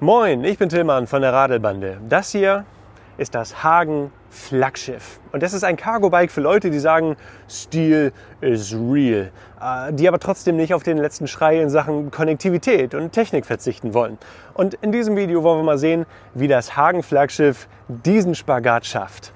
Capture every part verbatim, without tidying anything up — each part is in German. Moin, ich bin Tilman von der Radelbande. Das hier ist das Hagen-Flaggschiff. Und das ist ein Cargo-Bike für Leute, die sagen, Steel is real. Die aber trotzdem nicht auf den letzten Schrei in Sachen Konnektivität und Technik verzichten wollen. Und in diesem Video wollen wir mal sehen, wie das Hagen-Flaggschiff diesen Spagat schafft.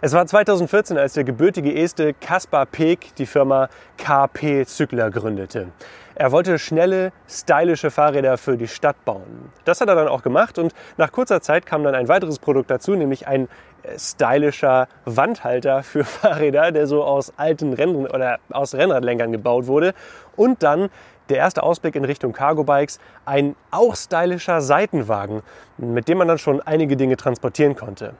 Es war zweitausendvierzehn, als der gebürtige Este Kaspar Peek die Firma K P Cyclery gründete. Er wollte schnelle, stylische Fahrräder für die Stadt bauen. Das hat er dann auch gemacht und nach kurzer Zeit kam dann ein weiteres Produkt dazu, nämlich ein stylischer Wandhalter für Fahrräder, der so aus alten Renn- oder aus Rennradlenkern gebaut wurde. Und dann der erste Ausblick in Richtung Cargo-Bikes, ein auch stylischer Seitenwagen, mit dem man dann schon einige Dinge transportieren konnte.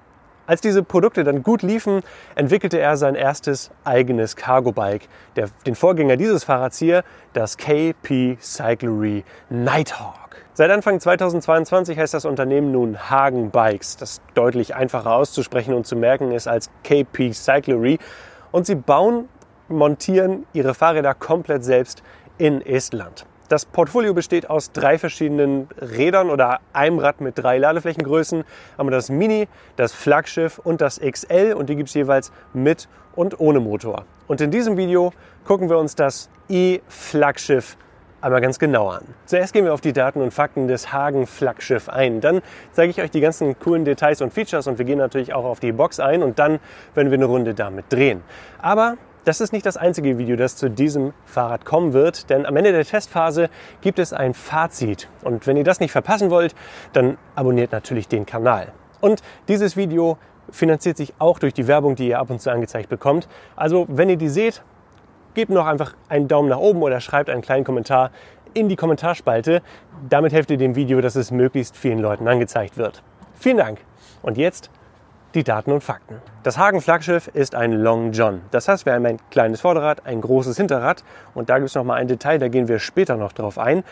Als diese Produkte dann gut liefen, entwickelte er sein erstes eigenes Cargo-Bike, der, den Vorgänger dieses Fahrrads hier, das K P Cyclery Nighthawk. Seit Anfang zweitausendzweiundzwanzig heißt das Unternehmen nun Hagen Bikes, das deutlich einfacher auszusprechen und zu merken ist als K P Cyclery. Und sie bauen, montieren ihre Fahrräder komplett selbst in Estland. Das Portfolio besteht aus drei verschiedenen Rädern oder einem Rad mit drei Ladeflächengrößen. Haben wir das Mini, das Flaggschiff und das X L und die gibt es jeweils mit und ohne Motor. Und in diesem Video gucken wir uns das E-Flaggschiff einmal ganz genau an. Zuerst gehen wir auf die Daten und Fakten des Hagen-Flaggschiff ein. Dann zeige ich euch die ganzen coolen Details und Features und wir gehen natürlich auch auf die Box ein und dann werden wir eine Runde damit drehen. Aber das ist nicht das einzige Video, das zu diesem Fahrrad kommen wird, denn am Ende der Testphase gibt es ein Fazit. Und wenn ihr das nicht verpassen wollt, dann abonniert natürlich den Kanal. Und dieses Video finanziert sich auch durch die Werbung, die ihr ab und zu angezeigt bekommt. Also wenn ihr die seht, gebt noch einfach einen Daumen nach oben oder schreibt einen kleinen Kommentar in die Kommentarspalte. Damit helft ihr dem Video, dass es möglichst vielen Leuten angezeigt wird. Vielen Dank und jetzt die Daten und Fakten. Das Hagen-Flaggschiff ist ein Long John. Das heißt, wir haben ein kleines Vorderrad, ein großes Hinterrad und da gibt es noch mal ein Detail, da gehen wir später noch drauf ein.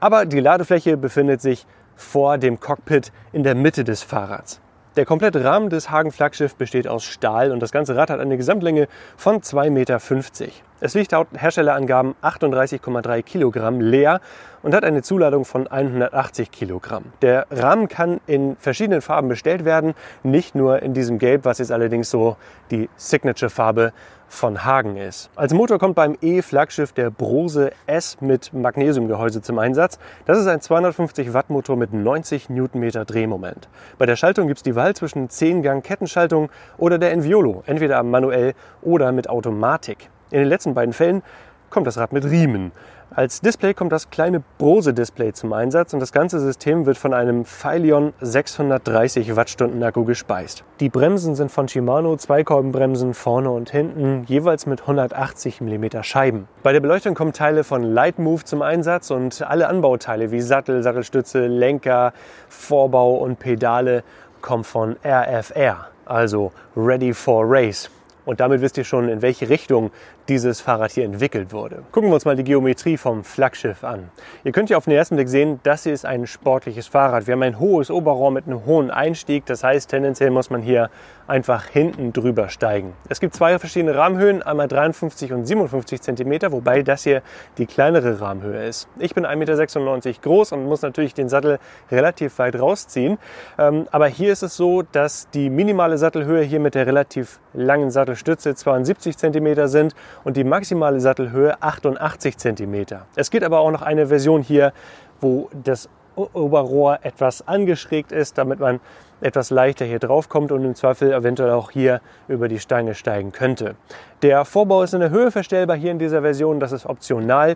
Aber die Ladefläche befindet sich vor dem Cockpit in der Mitte des Fahrrads. Der komplette Rahmen des Hagen-Flaggschiff besteht aus Stahl und das ganze Rad hat eine Gesamtlänge von zwei Komma fünfzig Meter. Es wiegt laut Herstellerangaben achtunddreißig Komma drei Kilogramm leer und hat eine Zuladung von hundertachtzig Kilogramm. Der Rahmen kann in verschiedenen Farben bestellt werden, nicht nur in diesem Gelb, was jetzt allerdings so die Signature-Farbe von Hagen ist. Als Motor kommt beim E-Flaggschiff der Brose S mit Magnesiumgehäuse zum Einsatz. Das ist ein zweihundertfünfzig Watt Motor mit neunzig Newtonmeter Drehmoment. Bei der Schaltung gibt es die Wahl zwischen zehn Gang Kettenschaltung oder der Enviolo, entweder manuell oder mit Automatik. In den letzten beiden Fällen kommt das Rad mit Riemen. Als Display kommt das kleine Brose-Display zum Einsatz und das ganze System wird von einem Phylion sechshundertdreißig Wattstunden Akku gespeist. Die Bremsen sind von Shimano, Zweikolbenbremsen vorne und hinten, jeweils mit hundertachtzig Millimeter Scheiben. Bei der Beleuchtung kommen Teile von Light Move zum Einsatz und alle Anbauteile wie Sattel, Sattelstütze, Lenker, Vorbau und Pedale kommen von R F R, also Ready for Race. Und damit wisst ihr schon, in welche Richtung dieses Fahrrad hier entwickelt wurde. Gucken wir uns mal die Geometrie vom Flaggschiff an. Ihr könnt hier auf den ersten Blick sehen, das hier ist ein sportliches Fahrrad. Wir haben ein hohes Oberrohr mit einem hohen Einstieg. Das heißt, tendenziell muss man hier einfach hinten drüber steigen. Es gibt zwei verschiedene Rahmenhöhen, einmal dreiundfünfzig und siebenundfünfzig Zentimeter, wobei das hier die kleinere Rahmenhöhe ist. Ich bin ein Meter sechsundneunzig groß und muss natürlich den Sattel relativ weit rausziehen. Aber hier ist es so, dass die minimale Sattelhöhe hier mit der relativ langen Sattelhöhe Stütze zweiundsiebzig Zentimeter sind und die maximale Sattelhöhe achtundachtzig Zentimeter. Es gibt aber auch noch eine Version hier, wo das Oberrohr etwas angeschrägt ist, damit man etwas leichter hier drauf kommt und im Zweifel eventuell auch hier über die Steine steigen könnte. Der Vorbau ist in der Höhe verstellbar hier in dieser Version, das ist optional.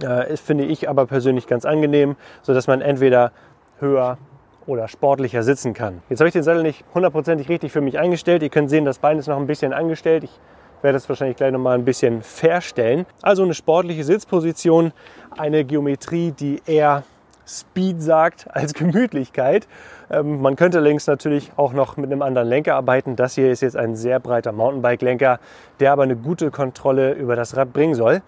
Das finde ich aber persönlich ganz angenehm, sodass man entweder höher oder sportlicher sitzen kann. Jetzt habe ich den Sattel nicht hundertprozentig richtig für mich eingestellt. Ihr könnt sehen, das Bein ist noch ein bisschen angestellt. Ich werde das wahrscheinlich gleich noch mal ein bisschen verstellen. Also eine sportliche Sitzposition, eine Geometrie, die eher Speed sagt als Gemütlichkeit. Ähm, man könnte links natürlich auch noch mit einem anderen Lenker arbeiten. Das hier ist jetzt ein sehr breiter Mountainbike-Lenker, der aber eine gute Kontrolle über das Rad bringen soll.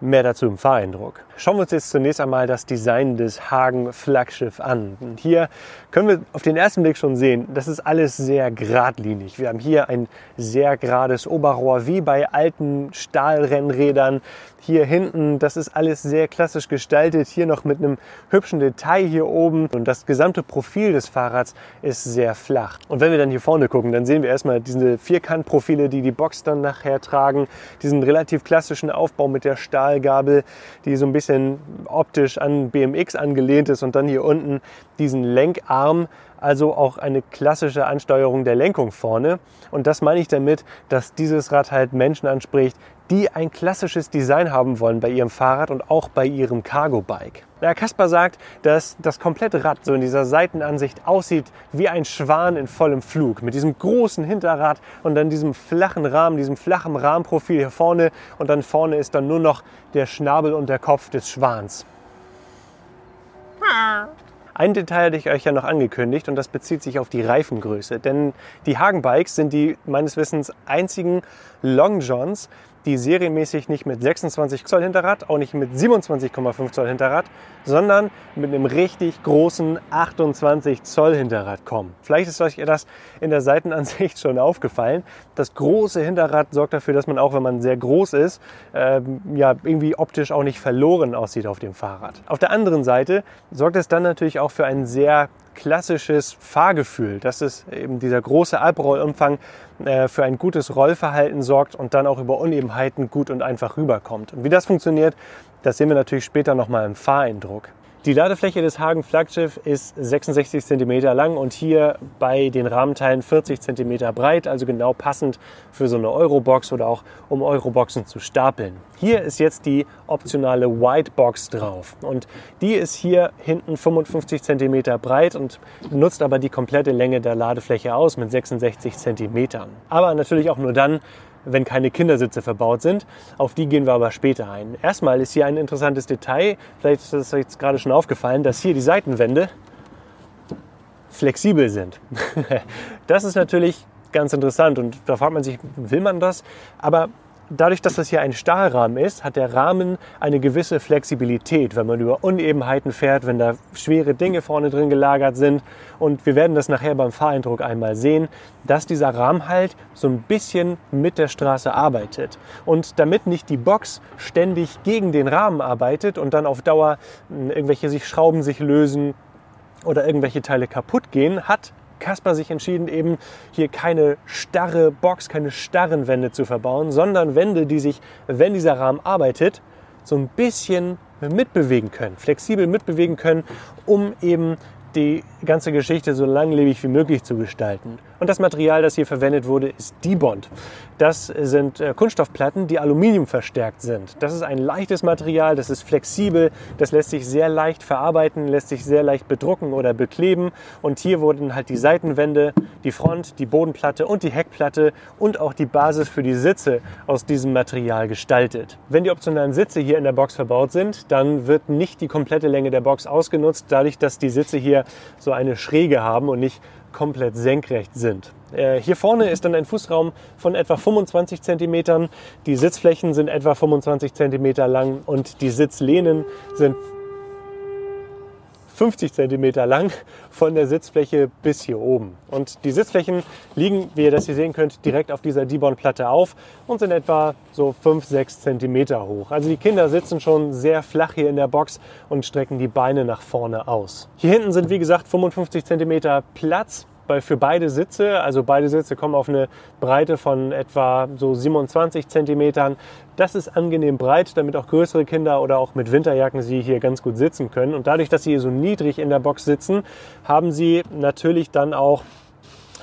Mehr dazu im Fahreindruck. Schauen wir uns jetzt zunächst einmal das Design des Hagen-Flaggschiff an. Und hier können wir auf den ersten Blick schon sehen, das ist alles sehr geradlinig. Wir haben hier ein sehr gerades Oberrohr, wie bei alten Stahlrennrädern. Hier hinten, das ist alles sehr klassisch gestaltet. Hier noch mit einem hübschen Detail hier oben. Und das gesamte Profil des Fahrrads ist sehr flach. Und wenn wir dann hier vorne gucken, dann sehen wir erstmal diese Vierkantprofile, die die Box dann nachher tragen. Diesen relativ klassischen Aufbau mit der Stahl. Gabel, die so ein bisschen optisch an B M X angelehnt ist, und dann hier unten diesen Lenkarm, also auch eine klassische Ansteuerung der Lenkung vorne. Und das meine ich damit, dass dieses Rad halt Menschen anspricht, die ein klassisches Design haben wollen bei ihrem Fahrrad und auch bei ihrem Cargo-Bike. Ja, Kaspar sagt, dass das komplette Rad so in dieser Seitenansicht aussieht wie ein Schwan in vollem Flug. Mit diesem großen Hinterrad und dann diesem flachen Rahmen, diesem flachen Rahmenprofil hier vorne. Und dann vorne ist dann nur noch der Schnabel und der Kopf des Schwans. Ja. Ein Detail hatte ich euch ja noch angekündigt, und das bezieht sich auf die Reifengröße. Denn die Hagen Bikes sind die meines Wissens einzigen Long Johns, die serienmäßig nicht mit sechsundzwanzig Zoll Hinterrad, auch nicht mit siebenundzwanzig Komma fünf Zoll Hinterrad, sondern mit einem richtig großen achtundzwanzig Zoll Hinterrad kommen. Vielleicht ist euch das in der Seitenansicht schon aufgefallen. Das große Hinterrad sorgt dafür, dass man auch, wenn man sehr groß ist, äh, ja, irgendwie optisch auch nicht verloren aussieht auf dem Fahrrad. Auf der anderen Seite sorgt es dann natürlich auch für einen sehr klassisches Fahrgefühl. Das ist eben dieser große Abrollumfang, äh, für ein gutes Rollverhalten sorgt und dann auch über Unebenheiten gut und einfach rüberkommt. Und wie das funktioniert, das sehen wir natürlich später nochmal im Fahreindruck. Die Ladefläche des Hagen-Flaggschiff ist sechsundsechzig Zentimeter lang und hier bei den Rahmenteilen vierzig Zentimeter breit, also genau passend für so eine Eurobox oder auch um Euroboxen zu stapeln. Hier ist jetzt die optionale Widebox drauf und die ist hier hinten fünfundfünfzig Zentimeter breit und nutzt aber die komplette Länge der Ladefläche aus mit sechsundsechzig Zentimeter. Aber natürlich auch nur dann, wenn keine Kindersitze verbaut sind. Auf die gehen wir aber später ein. Erstmal ist hier ein interessantes Detail, vielleicht ist das jetzt gerade schon aufgefallen, dass hier die Seitenwände flexibel sind. Das ist natürlich ganz interessant und da fragt man sich, will man das? Aber dadurch, dass das hier ein Stahlrahmen ist, hat der Rahmen eine gewisse Flexibilität, wenn man über Unebenheiten fährt, wenn da schwere Dinge vorne drin gelagert sind. Und wir werden das nachher beim Fahreindruck einmal sehen, dass dieser Rahmen halt so ein bisschen mit der Straße arbeitet. Und damit nicht die Box ständig gegen den Rahmen arbeitet und dann auf Dauer irgendwelche sich Schrauben sich lösen oder irgendwelche Teile kaputt gehen, hat Kaspar sich entschieden, eben hier keine starre Box, keine starren Wände zu verbauen, sondern Wände, die sich, wenn dieser Rahmen arbeitet, so ein bisschen mitbewegen können, flexibel mitbewegen können, um eben die ganze Geschichte so langlebig wie möglich zu gestalten. Und das Material, das hier verwendet wurde, ist Dibond. Das sind Kunststoffplatten, die Aluminium verstärkt sind. Das ist ein leichtes Material, das ist flexibel, das lässt sich sehr leicht verarbeiten, lässt sich sehr leicht bedrucken oder bekleben. Und hier wurden halt die Seitenwände, die Front, die Bodenplatte und die Heckplatte und auch die Basis für die Sitze aus diesem Material gestaltet. Wenn die optionalen Sitze hier in der Box verbaut sind, dann wird nicht die komplette Länge der Box ausgenutzt, dadurch, dass die Sitze hier so eine Schräge haben und nicht komplett senkrecht sind. Äh, hier vorne ist dann ein Fußraum von etwa fünfundzwanzig Zentimetern. Die Sitzflächen sind etwa fünfundzwanzig Zentimeter lang und die Sitzlehnen sind fünfzig Zentimeter lang von der Sitzfläche bis hier oben. Und die Sitzflächen liegen, wie ihr das hier sehen könnt, direkt auf dieser Dibond-Platte auf und sind etwa so fünf bis sechs Zentimeter hoch. Also die Kinder sitzen schon sehr flach hier in der Box und strecken die Beine nach vorne aus. Hier hinten sind, wie gesagt, fünfundfünfzig Zentimeter Platz für beide Sitze. Also beide Sitze kommen auf eine Breite von etwa so siebenundzwanzig Zentimetern. Das ist angenehm breit, damit auch größere Kinder oder auch mit Winterjacken sie hier ganz gut sitzen können. Und dadurch, dass sie hier so niedrig in der Box sitzen, haben sie natürlich dann auch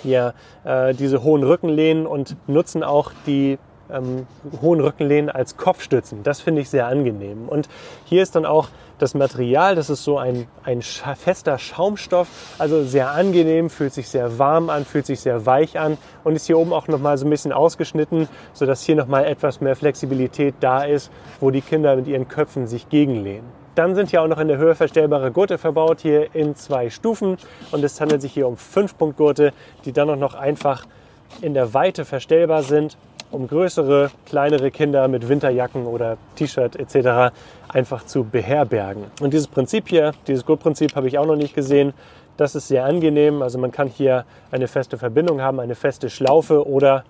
hier äh, diese hohen Rückenlehnen und nutzen auch die ähm, hohen Rückenlehnen als Kopfstützen. Das finde ich sehr angenehm. Und hier ist dann auch das Material, das ist so ein, ein fester Schaumstoff, also sehr angenehm, fühlt sich sehr warm an, fühlt sich sehr weich an und ist hier oben auch nochmal so ein bisschen ausgeschnitten, sodass hier nochmal etwas mehr Flexibilität da ist, wo die Kinder mit ihren Köpfen sich gegenlehnen. Dann sind hier auch noch in der Höhe verstellbare Gurte verbaut, hier in zwei Stufen. Und es handelt sich hier um fünf Punkt Gurte, die dann auch noch einfach in der Weite verstellbar sind, um größere, kleinere Kinder mit Winterjacken oder T-Shirt et cetera einfach zu beherbergen. Und dieses Prinzip hier, dieses Gurtprinzip habe ich auch noch nicht gesehen. Das ist sehr angenehm, also man kann hier eine feste Verbindung haben, eine feste Schlaufe oder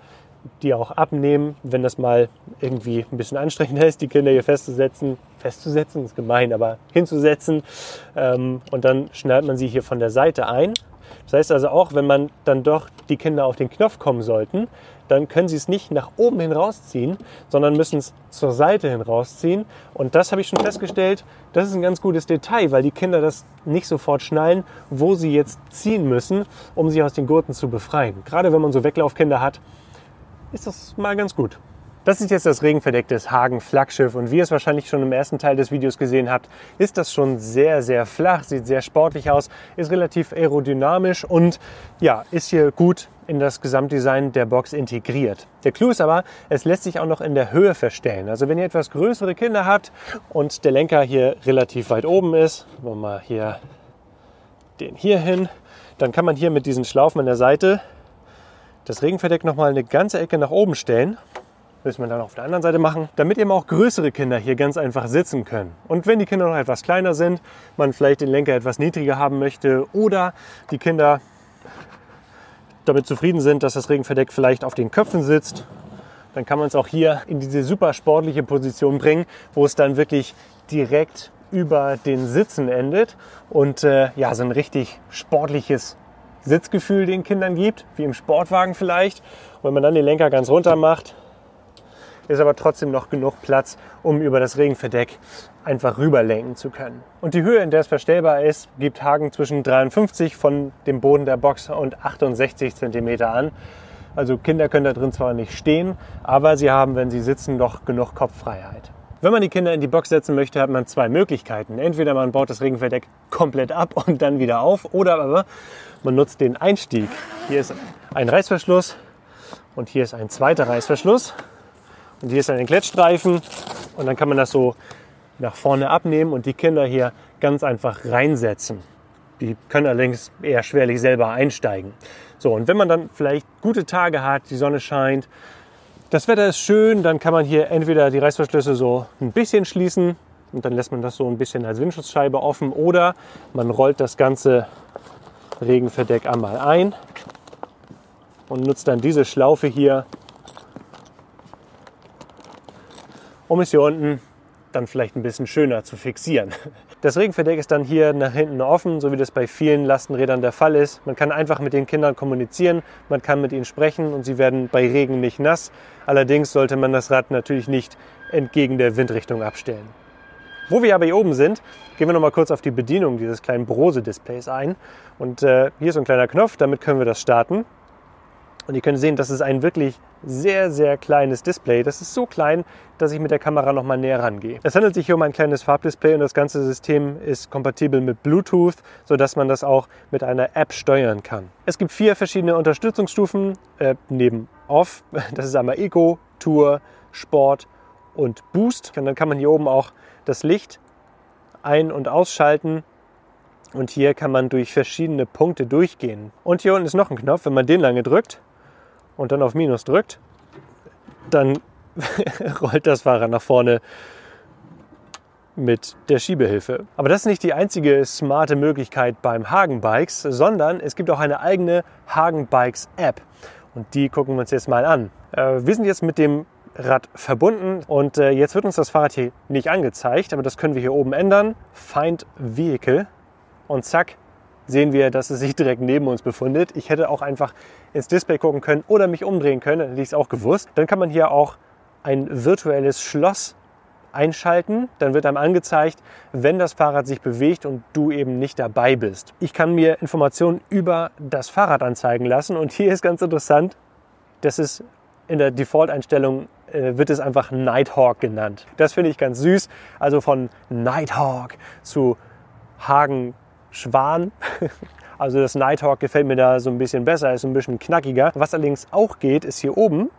die auch abnehmen, wenn das mal irgendwie ein bisschen anstrengender ist, die Kinder hier festzusetzen. Festzusetzen ist gemein, aber hinzusetzen. Und dann schnallt man sie hier von der Seite ein. Das heißt also auch, wenn man dann doch die Kinder auf den Knopf kommen sollten, dann können sie es nicht nach oben hin rausziehen, sondern müssen es zur Seite hin rausziehen. Und das habe ich schon festgestellt, das ist ein ganz gutes Detail, weil die Kinder das nicht sofort schnallen, wo sie jetzt ziehen müssen, um sie aus den Gurten zu befreien. Gerade wenn man so Weglaufkinder hat, ist das mal ganz gut. Das ist jetzt das regenverdeckte Hagen-Flaggschiff und wie ihr es wahrscheinlich schon im ersten Teil des Videos gesehen habt, ist das schon sehr, sehr flach, sieht sehr sportlich aus, ist relativ aerodynamisch und ja, ist hier gut in das Gesamtdesign der Box integriert. Der Clou ist aber, es lässt sich auch noch in der Höhe verstellen. Also wenn ihr etwas größere Kinder habt und der Lenker hier relativ weit oben ist, machen wir mal hier den hier hin, dann kann man hier mit diesen Schlaufen an der Seite das Regenverdeck nochmal eine ganze Ecke nach oben stellen. Müssen wir dann auf der anderen Seite machen, damit eben auch größere Kinder hier ganz einfach sitzen können. Und wenn die Kinder noch etwas kleiner sind, man vielleicht den Lenker etwas niedriger haben möchte oder die Kinder damit zufrieden sind, dass das Regenverdeck vielleicht auf den Köpfen sitzt, dann kann man es auch hier in diese super sportliche Position bringen, wo es dann wirklich direkt über den Sitzen endet und äh, ja, so ein richtig sportliches Sitzgefühl den Kindern gibt, wie im Sportwagen vielleicht. Und wenn man dann den Lenker ganz runter macht, ist aber trotzdem noch genug Platz, um über das Regenverdeck einfach rüberlenken zu können. Und die Höhe, in der es verstellbar ist, gibt Hagen zwischen dreiundfünfzig von dem Boden der Box und achtundsechzig Zentimeter an. Also Kinder können da drin zwar nicht stehen, aber sie haben, wenn sie sitzen, noch genug Kopffreiheit. Wenn man die Kinder in die Box setzen möchte, hat man zwei Möglichkeiten. Entweder man baut das Regenverdeck komplett ab und dann wieder auf, oder aber man nutzt den Einstieg. Hier ist ein Reißverschluss und hier ist ein zweiter Reißverschluss. Und hier ist dann ein Klettstreifen und dann kann man das so nach vorne abnehmen und die Kinder hier ganz einfach reinsetzen. Die können allerdings eher schwerlich selber einsteigen. So, und wenn man dann vielleicht gute Tage hat, die Sonne scheint, das Wetter ist schön, dann kann man hier entweder die Reißverschlüsse so ein bisschen schließen und dann lässt man das so ein bisschen als Windschutzscheibe offen oder man rollt das ganze Regenverdeck einmal ein und nutzt dann diese Schlaufe hier, um es hier unten dann vielleicht ein bisschen schöner zu fixieren. Das Regenverdeck ist dann hier nach hinten offen, so wie das bei vielen Lastenrädern der Fall ist. Man kann einfach mit den Kindern kommunizieren, man kann mit ihnen sprechen und sie werden bei Regen nicht nass. Allerdings sollte man das Rad natürlich nicht entgegen der Windrichtung abstellen. Wo wir aber hier oben sind, gehen wir noch mal kurz auf die Bedienung dieses kleinen Brose-Displays ein. Und äh, hier ist so ein kleiner Knopf, damit können wir das starten. Und ihr könnt sehen, das ist ein wirklich sehr, sehr kleines Display. Das ist so klein, dass ich mit der Kamera noch mal näher rangehe. Es handelt sich hier um ein kleines Farbdisplay und das ganze System ist kompatibel mit Bluetooth, sodass man das auch mit einer App steuern kann. Es gibt vier verschiedene Unterstützungsstufen, äh, neben Off. Das ist einmal Eco, Tour, Sport und Boost. Und dann kann man hier oben auch das Licht ein- und ausschalten. Und hier kann man durch verschiedene Punkte durchgehen. Und hier unten ist noch ein Knopf, wenn man den lange drückt und dann auf Minus drückt, dann rollt das Fahrrad nach vorne mit der Schiebehilfe. Aber das ist nicht die einzige smarte Möglichkeit beim Hagen Bikes, sondern es gibt auch eine eigene Hagen Bikes App. Und die gucken wir uns jetzt mal an. Wir sind jetzt mit dem Rad verbunden und jetzt wird uns das Fahrrad hier nicht angezeigt, aber das können wir hier oben ändern. Find Vehicle und zack, sehen wir, dass es sich direkt neben uns befindet. Ich hätte auch einfach ins Display gucken können oder mich umdrehen können, dann hätte ich es auch gewusst. Dann kann man hier auch ein virtuelles Schloss einschalten. Dann wird einem angezeigt, wenn das Fahrrad sich bewegt und du eben nicht dabei bist. Ich kann mir Informationen über das Fahrrad anzeigen lassen. Und hier ist ganz interessant, das ist in der Default-Einstellung wird es einfach Nighthawk genannt. Das finde ich ganz süß. Also von Nighthawk zu Hagen Schwan. Also das Nighthawk gefällt mir da so ein bisschen besser, ist ein bisschen knackiger. Was allerdings auch geht, ist hier oben,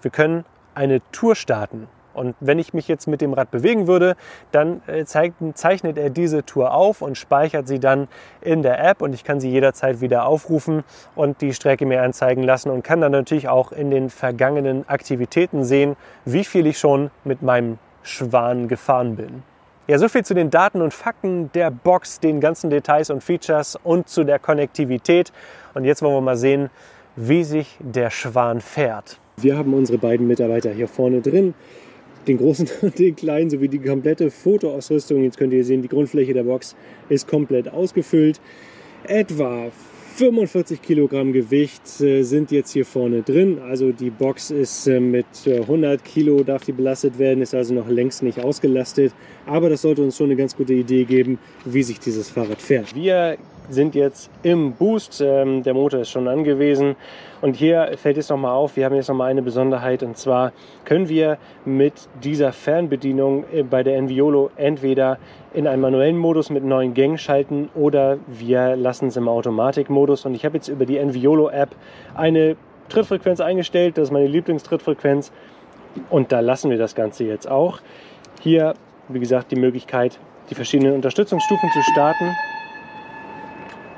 wir können eine Tour starten. Und wenn ich mich jetzt mit dem Rad bewegen würde, dann zeichnet er diese Tour auf und speichert sie dann in der App und ich kann sie jederzeit wieder aufrufen und die Strecke mir anzeigen lassen und kann dann natürlich auch in den vergangenen Aktivitäten sehen, wie viel ich schon mit meinem Schwan gefahren bin. Ja, so viel zu den Daten und Fakten der Box, den ganzen Details und Features und zu der Konnektivität. Und jetzt wollen wir mal sehen, wie sich der Schwan fährt. Wir haben unsere beiden Mitarbeiter hier vorne drin. Den großen und den kleinen sowie die komplette Fotoausrüstung. Jetzt könnt ihr sehen, die Grundfläche der Box ist komplett ausgefüllt. Etwa fünfundvierzig Kilogramm Gewicht sind jetzt hier vorne drin. Also die Box ist mit hundert Kilo, darf die belastet werden, ist also noch längst nicht ausgelastet. Aber das sollte uns schon eine ganz gute Idee geben, wie sich dieses Fahrrad fährt. Wir sind jetzt im Boost. Der Motor ist schon angewiesen. Und hier fällt jetzt nochmal auf, wir haben jetzt nochmal eine Besonderheit. Und zwar können wir mit dieser Fernbedienung bei der Enviolo entweder in einen manuellen Modus mit neuen Gängen schalten oder wir lassen es im Automatikmodus. Und ich habe jetzt über die Enviolo-App eine Trittfrequenz eingestellt. Das ist meine Lieblingstrittfrequenz. Und da lassen wir das Ganze jetzt auch. Hier, wie gesagt, die Möglichkeit, die verschiedenen Unterstützungsstufen zu starten.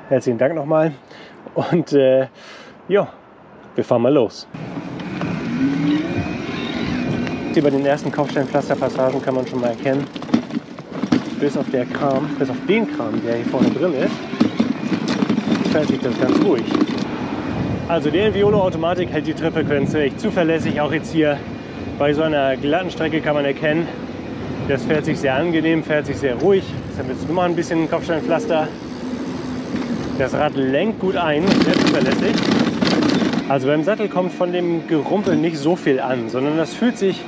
Herzlichen Dank nochmal und äh, ja, wir fahren mal los. Hier bei den ersten Kopfsteinpflasterpassagen kann man schon mal erkennen, bis auf, der Kram, bis auf den Kram, der hier vorne drin ist, fährt sich das ganz ruhig. Also die Enviolo Automatik hält die Trittfrequenz echt zuverlässig, auch jetzt hier bei so einer glatten Strecke kann man erkennen, das fährt sich sehr angenehm, fährt sich sehr ruhig. Jetzt haben wir jetzt nur mal ein bisschen Kopfsteinpflaster. Das Rad lenkt gut ein, sehr zuverlässig. Also beim Sattel kommt von dem Gerumpel nicht so viel an, sondern das fühlt sich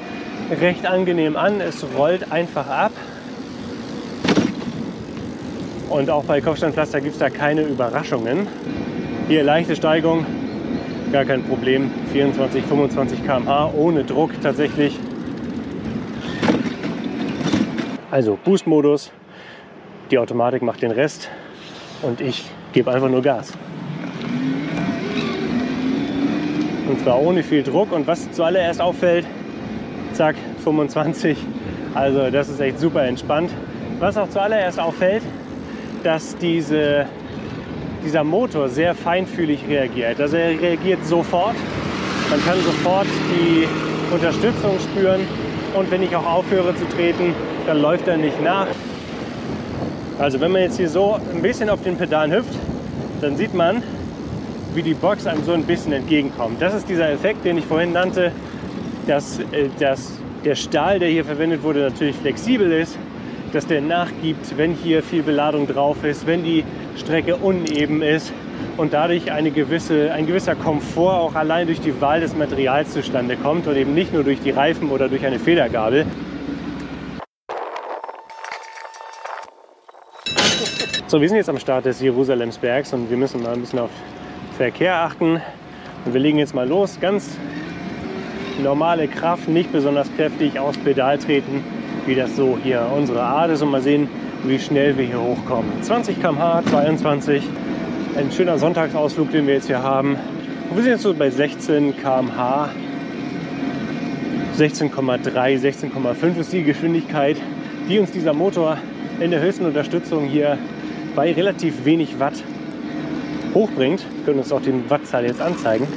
recht angenehm an. Es rollt einfach ab. Und auch bei Kopfsteinpflaster gibt es da keine Überraschungen. Hier leichte Steigung, gar kein Problem. vierundzwanzig, fünfundzwanzig Kilometer pro Stunde ohne Druck tatsächlich. Also Boost-Modus, die Automatik macht den Rest und ich gebe einfach nur Gas. Und zwar ohne viel Druck. Und was zuallererst auffällt, zack, fünfundzwanzig. Also das ist echt super entspannt. Was auch zuallererst auffällt, dass diese, dieser Motor sehr feinfühlig reagiert. Also er reagiert sofort. Man kann sofort die Unterstützung spüren. Und wenn ich auch aufhöre zu treten, dann läuft er nicht nach. Also wenn man jetzt hier so ein bisschen auf den Pedalen hüpft, dann sieht man, wie die Box einem so ein bisschen entgegenkommt. Das ist dieser Effekt, den ich vorhin nannte, dass, dass der Stahl, der hier verwendet wurde, natürlich flexibel ist, dass der nachgibt, wenn hier viel Beladung drauf ist, wenn die Strecke uneben ist und dadurch eine gewisse, ein gewisser Komfort auch allein durch die Wahl des Materials zustande kommt und eben nicht nur durch die Reifen oder durch eine Federgabel. So, wir sind jetzt am Start des Jerusalemsbergs und wir müssen mal ein bisschen auf Verkehr achten. Und wir legen jetzt mal los. Ganz normale Kraft, nicht besonders kräftig aufs Pedal treten, wie das so hier unsere Art ist. Und mal sehen, wie schnell wir hier hochkommen. zwanzig Kilometer pro Stunde, zweiundzwanzig. Ein schöner Sonntagsausflug, den wir jetzt hier haben. Und wir sind jetzt so bei sechzehn Kilometer pro Stunde. sechzehn Komma drei, sechzehn Komma fünf ist die Geschwindigkeit, die uns dieser Motor in der höchsten Unterstützung hier bei relativ wenig Watt hochbringt. Wir können uns auch den Wattzahl jetzt anzeigen.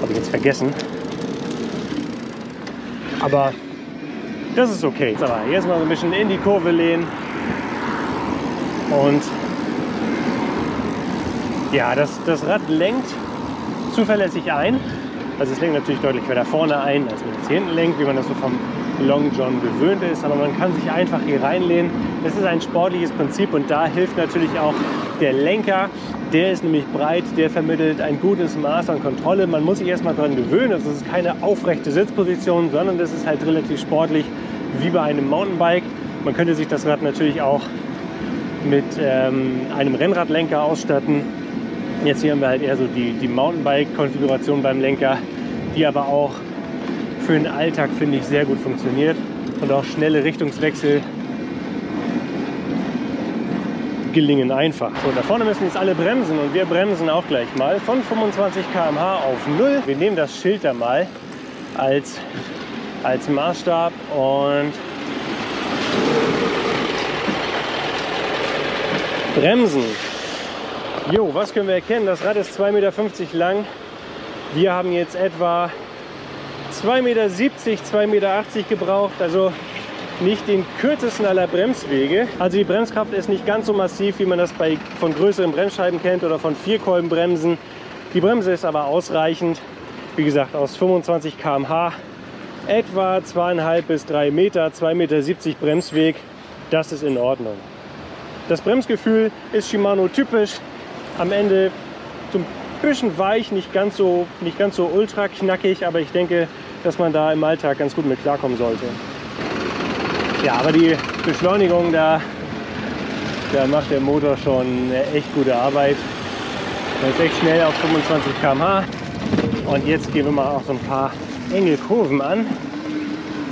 Habe ich jetzt vergessen. Aber das ist okay. Jetzt, aber jetzt mal so ein bisschen in die Kurve lehnen. Und ja, das, das Rad lenkt zuverlässig ein. Also es lenkt natürlich deutlich weiter vorne ein, als man jetzt hinten lenkt, wie man das so vom Long John gewöhnt ist, aber man kann sich einfach hier reinlehnen. Das ist ein sportliches Prinzip und da hilft natürlich auch der Lenker. Der ist nämlich breit, der vermittelt ein gutes Maß an Kontrolle. Man muss sich erstmal daran gewöhnen, also das ist keine aufrechte Sitzposition, sondern das ist halt relativ sportlich wie bei einem Mountainbike. Man könnte sich das Rad natürlich auch mit ähm, einem Rennradlenker ausstatten. Jetzt hier haben wir halt eher so die, die Mountainbike-Konfiguration beim Lenker, die aber auch für den Alltag, finde ich, sehr gut funktioniert und auch schnelle Richtungswechsel gelingen einfach. So, da vorne müssen jetzt alle bremsen und wir bremsen auch gleich mal von fünfundzwanzig Kilometer pro Stunde auf null. Wir nehmen das Schild da mal als, als Maßstab und bremsen. Jo, was können wir erkennen? Das Rad ist zwei Meter fünfzig lang. Wir haben jetzt etwa zwei Meter siebzig, zwei Meter achtzig gebraucht, also nicht den kürzesten aller Bremswege. Also die Bremskraft ist nicht ganz so massiv, wie man das bei, von größeren Bremsscheiben kennt oder von Vierkolbenbremsen. Die Bremse ist aber ausreichend, wie gesagt, aus fünfundzwanzig Kilometer pro Stunde, etwa zweieinhalb bis drei Meter, zwei Meter siebzig Bremsweg, das ist in Ordnung. Das Bremsgefühl ist Shimano typisch, am Ende so ein bisschen weich, nicht ganz so, nicht ganz so ultra knackig, aber ich denke, dass man da im Alltag ganz gut mit klarkommen sollte. Ja, aber die Beschleunigung, da, da macht der Motor schon echt gute Arbeit. Das ist echt schnell auf fünfundzwanzig Kilometer pro Stunde. Und jetzt gehen wir mal auch so ein paar enge Kurven an.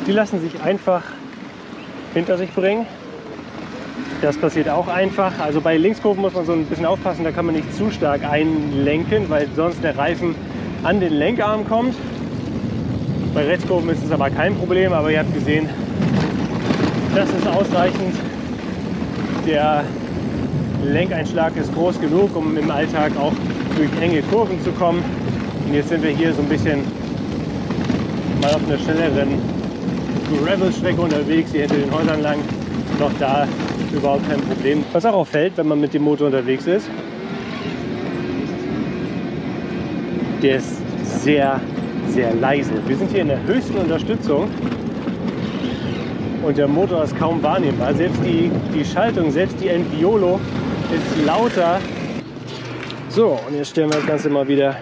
Die lassen sich einfach hinter sich bringen. Das passiert auch einfach. Also bei Linkskurven muss man so ein bisschen aufpassen, da kann man nicht zu stark einlenken, weil sonst der Reifen an den Lenkarm kommt. Bei Rechtskurven ist es aber kein Problem, aber ihr habt gesehen, das ist ausreichend. Der Lenkeinschlag ist groß genug, um im Alltag auch durch enge Kurven zu kommen. Und jetzt sind wir hier so ein bisschen mal auf einer schnelleren Gravel-Strecke unterwegs, hier hinter den Häusern lang. Doch da überhaupt kein Problem. Was auch auffällt, wenn man mit dem Motor unterwegs ist, der ist sehr, sehr leise. Wir sind hier in der höchsten Unterstützung und der Motor ist kaum wahrnehmbar. Selbst die, die Schaltung, selbst die Enviolo ist lauter. So, und jetzt stellen wir das Ganze mal wieder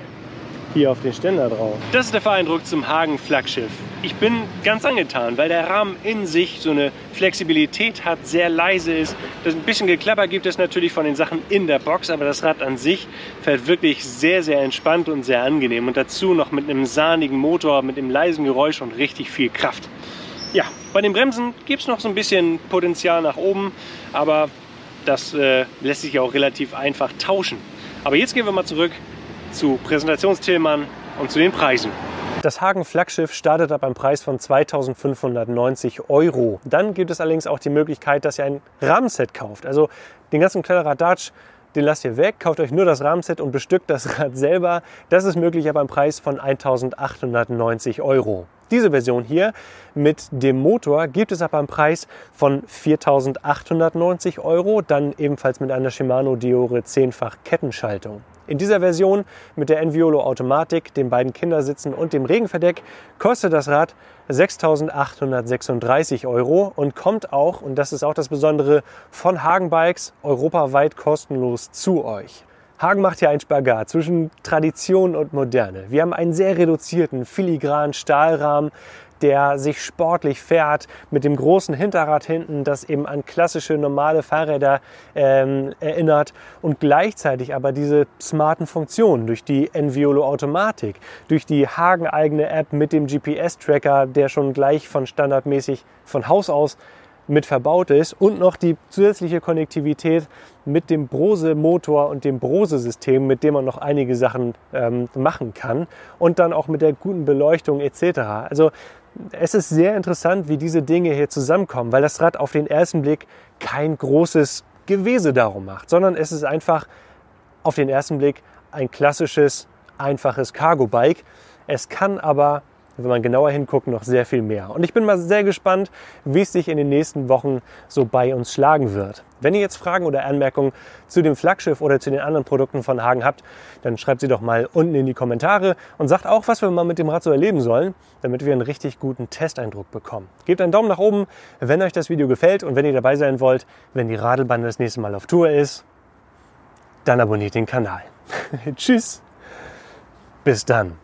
hier auf den Ständer drauf. Das ist der Fahreindruck zum Hagen-Flaggschiff. Ich bin ganz angetan, weil der Rahmen in sich so eine Flexibilität hat, sehr leise ist. Das ein bisschen Geklapper gibt es natürlich von den Sachen in der Box, aber das Rad an sich fährt wirklich sehr, sehr entspannt und sehr angenehm. Und dazu noch mit einem sahnigen Motor, mit einem leisen Geräusch und richtig viel Kraft. Ja, bei den Bremsen gibt es noch so ein bisschen Potenzial nach oben, aber das äh, lässt sich auch relativ einfach tauschen. Aber jetzt gehen wir mal zurück zu Präsentationstilman und zu den Preisen. Das Hagen-Flaggschiff startet ab einem Preis von zweitausendfünfhundertneunzig Euro. Dann gibt es allerdings auch die Möglichkeit, dass ihr ein Rahmenset kauft. Also den ganzen Kladderadatsch, den lasst ihr weg, kauft euch nur das Rahmenset und bestückt das Rad selber. Das ist möglich ab einem Preis von eintausendachthundertneunzig Euro. Diese Version hier mit dem Motor gibt es ab einem Preis von viertausendachthundertneunzig Euro, dann ebenfalls mit einer Shimano Deore zehnfach Kettenschaltung. In dieser Version mit der Enviolo Automatik, den beiden Kindersitzen und dem Regenverdeck kostet das Rad sechstausendachthundertsechsunddreißig Euro und kommt auch, und das ist auch das Besondere, von Hagen Bikes europaweit kostenlos zu euch. Hagen macht hier einen Spagat zwischen Tradition und Moderne. Wir haben einen sehr reduzierten, filigranen Stahlrahmen, der sich sportlich fährt, mit dem großen Hinterrad hinten, das eben an klassische, normale Fahrräder ähm, erinnert und gleichzeitig aber diese smarten Funktionen durch die Enviolo Automatik, durch die Hagen-eigene App mit dem G P S-Tracker, der schon gleich von standardmäßig von Haus aus mit verbaut ist und noch die zusätzliche Konnektivität mit dem Brose Motor und dem Brose System, mit dem man noch einige Sachen ähm, machen kann und dann auch mit der guten Beleuchtung et cetera. Also es ist sehr interessant, wie diese Dinge hier zusammenkommen, weil das Rad auf den ersten Blick kein großes Gewese darum macht, sondern es ist einfach auf den ersten Blick ein klassisches, einfaches Cargo-Bike. Es kann aber, wenn man genauer hinguckt, noch sehr viel mehr. Und ich bin mal sehr gespannt, wie es sich in den nächsten Wochen so bei uns schlagen wird. Wenn ihr jetzt Fragen oder Anmerkungen zu dem Flaggschiff oder zu den anderen Produkten von Hagen habt, dann schreibt sie doch mal unten in die Kommentare und sagt auch, was wir mal mit dem Rad so erleben sollen, damit wir einen richtig guten Testeindruck bekommen. Gebt einen Daumen nach oben, wenn euch das Video gefällt und wenn ihr dabei sein wollt, wenn die Radelbande das nächste Mal auf Tour ist, dann abonniert den Kanal. Tschüss, bis dann.